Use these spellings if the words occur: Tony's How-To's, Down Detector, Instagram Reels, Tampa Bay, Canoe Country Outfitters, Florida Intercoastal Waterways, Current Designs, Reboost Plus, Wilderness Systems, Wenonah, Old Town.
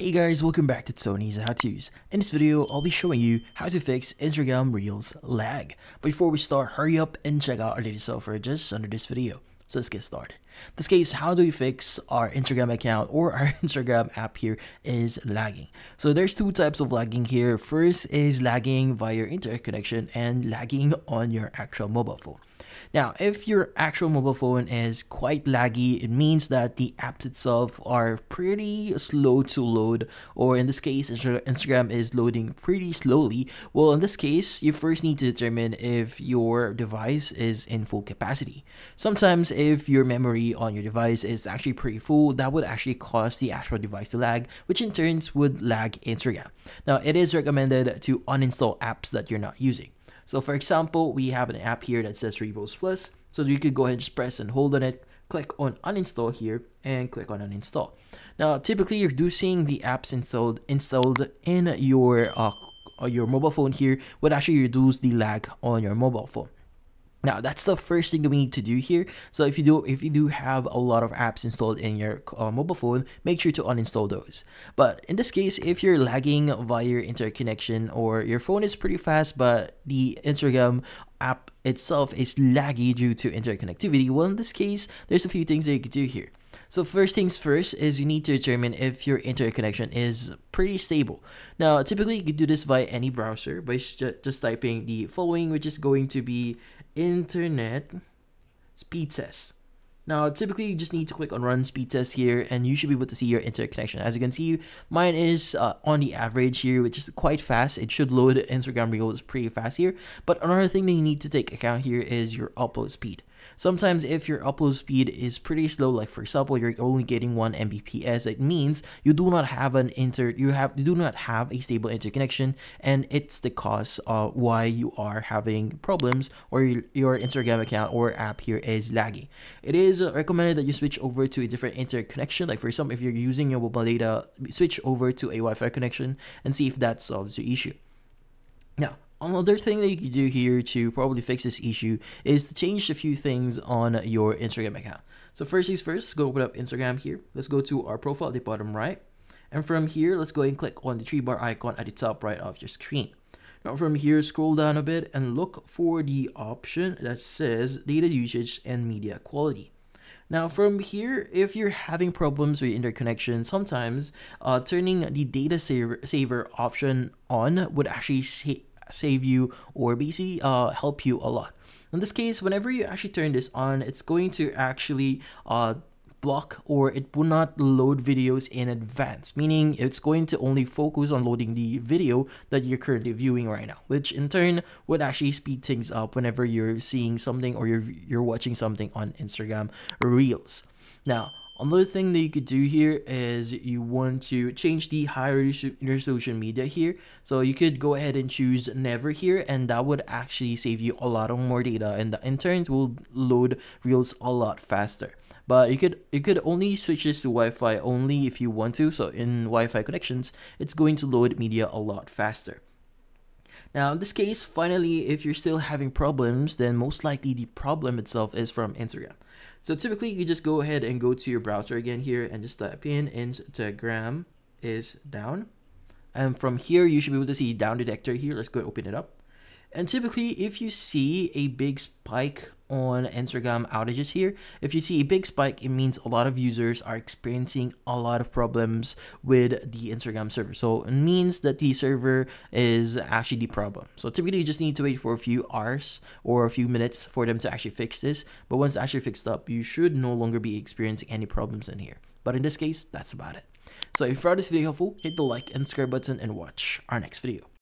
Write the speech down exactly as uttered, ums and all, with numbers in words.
Hey guys, welcome back to Tony's How-To's. In this video, I'll be showing you how to fix Instagram Reels lag. Before we start, hurry up and check out our latest software just under this video. So let's get started. In this case, how do we fix our Instagram account or our Instagram app here is lagging. So there's two types of lagging here. First is lagging via your internet connection and lagging on your actual mobile phone. Now, if your actual mobile phone is quite laggy, it means that the apps itself are pretty slow to load, or in this case, Instagram is loading pretty slowly. Well, in this case, you first need to determine if your device is in full capacity. Sometimes if your memory on your device is actually pretty full, that would actually cause the actual device to lag, which in turn would lag Instagram. Now, it is recommended to uninstall apps that you're not using. So for example, we have an app here that says Reboost Plus. So you could go ahead and just press and hold on it, click on uninstall here and click on uninstall. Now, typically you're reducing the apps installed installed in your, uh, your mobile phone here would actually reduce the lag on your mobile phone. Now, that's the first thing we need to do here. So if you do if you do have a lot of apps installed in your uh, mobile phone, make sure to uninstall those. But in this case, if you're lagging via your internet connection or your phone is pretty fast, but the Instagram app itself is laggy due to interconnectivity, well, in this case, there's a few things that you could do here. So first things first is you need to determine if your internet connection is pretty stable. Now, typically you can do this via any browser by just typing the following, which is going to be internet speed test. Now, typically you just need to click on run speed test here and you should be able to see your internet connection. As you can see, mine is uh, on the average here, which is quite fast. It should load Instagram Reels pretty fast here. But another thing that you need to take account here is your upload speed. Sometimes if your upload speed is pretty slow, like for example you're only getting one megabits per second, it means you do not have an inter you have you do not have a stable interconnection, and it's the cause of why you are having problems or your Instagram account or app here is lagging. It is recommended that you switch over to a different interconnection, like for example if you're using your mobile data, switch over to a Wi-Fi connection and see if that solves your issue. Now, another thing that you can do here to probably fix this issue is to change a few things on your Instagram account. So first things first, let's go open up Instagram here. Let's go to our profile at the bottom right. And from here, let's go ahead and click on the three bar icon at the top right of your screen. Now from here, scroll down a bit and look for the option that says data usage and media quality. Now from here, if you're having problems with your interconnection, sometimes uh, turning the data saver, saver option on would actually save save you or basically uh, help you a lot. In this case, whenever you actually turn this on, it's going to actually uh, block, or it will not load videos in advance, meaning it's going to only focus on loading the video that you're currently viewing right now, which in turn would actually speed things up whenever you're seeing something or you're, you're watching something on Instagram Reels. Now, another thing that you could do here is you want to change the high resolution media here. So you could go ahead and choose never here, and that would actually save you a lot of more data, and the interns will load Reels a lot faster. But you could you could only switch this to Wi-Fi only if you want to. So in Wi-Fi connections, it's going to load media a lot faster. Now, in this case, finally, if you're still having problems, then most likely the problem itself is from Instagram. So typically, you just go ahead and go to your browser again here and just type in Instagram is down. And from here, you should be able to see Down Detector here. Let's go ahead and open it up. And typically, if you see a big spike on Instagram outages here, if you see a big spike, it means a lot of users are experiencing a lot of problems with the Instagram server. So it means that the server is actually the problem. So typically, you just need to wait for a few hours or a few minutes for them to actually fix this. But once it's actually fixed up, you should no longer be experiencing any problems in here. But in this case, that's about it. So if you found this video helpful, hit the like and subscribe button and watch our next video.